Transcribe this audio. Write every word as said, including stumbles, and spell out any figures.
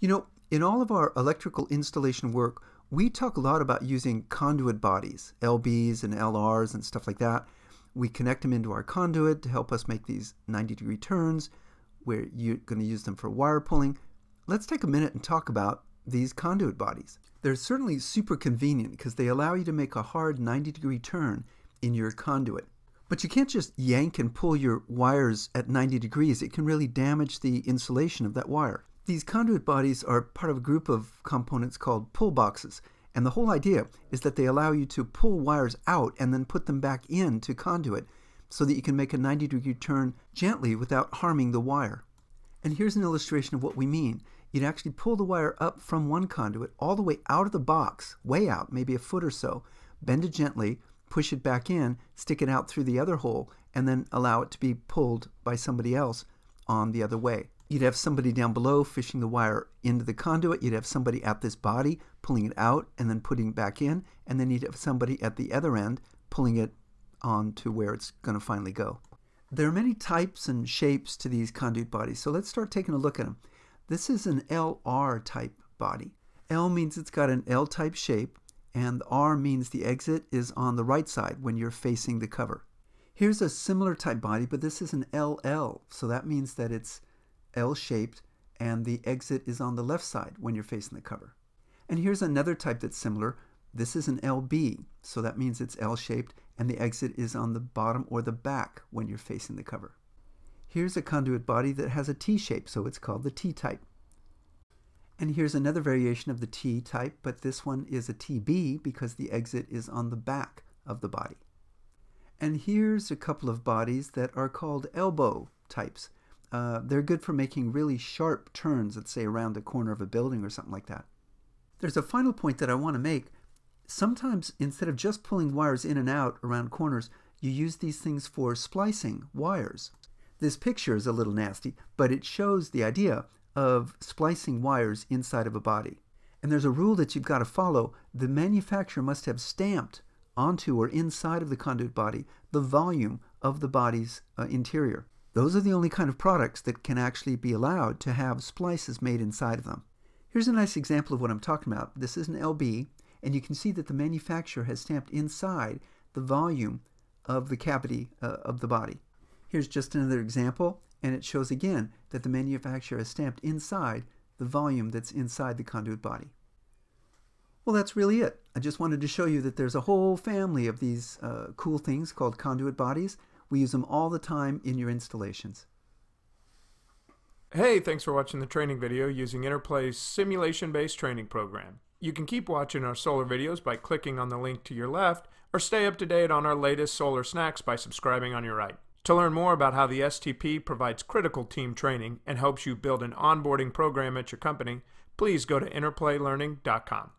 You know, in all of our electrical installation work, we talk a lot about using conduit bodies, L Bs and L Rs and stuff like that. We connect them into our conduit to help us make these ninety degree turns. We're going to use them for wire pulling. Let's take a minute and talk about these conduit bodies. They're certainly super convenient because they allow you to make a hard ninety degree turn in your conduit. But you can't just yank and pull your wires at ninety degrees. It can really damage the insulation of that wire. These conduit bodies are part of a group of components called pull boxes, and the whole idea is that they allow you to pull wires out and then put them back into conduit so that you can make a ninety degree turn gently without harming the wire. And here's an illustration of what we mean. You'd actually pull the wire up from one conduit all the way out of the box, way out, maybe a foot or so, bend it gently, push it back in, stick it out through the other hole, and then allow it to be pulled by somebody else on the other way. You'd have somebody down below fishing the wire into the conduit, you'd have somebody at this body pulling it out and then putting it back in, and then you'd have somebody at the other end pulling it on to where it's going to finally go. There are many types and shapes to these conduit bodies, so let's start taking a look at them. This is an L R type body. L means it's got an L-type shape, and R means the exit is on the right side when you're facing the cover. Here's a similar type body, but this is an L L, so that means that it's L-shaped and the exit is on the left side when you're facing the cover. And here's another type that's similar. This is an L B, so that means it's L-shaped and the exit is on the bottom or the back when you're facing the cover. Here's a conduit body that has a T shape, so it's called the T type. And here's another variation of the T type, but this one is a T B because the exit is on the back of the body. And here's a couple of bodies that are called elbow types. Uh, they're good for making really sharp turns, let's say around the corner of a building or something like that. There's a final point that I want to make. Sometimes instead of just pulling wires in and out around corners, you use these things for splicing wires. This picture is a little nasty, but it shows the idea of splicing wires inside of a body. And there's a rule that you've got to follow. The manufacturer must have stamped onto or inside of the conduit body the volume of the body's uh, interior. Those are the only kind of products that can actually be allowed to have splices made inside of them. Here's a nice example of what I'm talking about. This is an L B, and you can see that the manufacturer has stamped inside the volume of the cavity uh, of the body. Here's just another example, and it shows again that the manufacturer has stamped inside the volume that's inside the conduit body. Well, that's really it. I just wanted to show you that there's a whole family of these uh, cool things called conduit bodies. We use them all the time in your installations. Hey, thanks for watching the training video using Interplay's simulation-based training program. You can keep watching our solar videos by clicking on the link to your left, or stay up to date on our latest solar snacks by subscribing on your right. To learn more about how the S T P provides critical team training and helps you build an onboarding program at your company, please go to interplay learning dot com.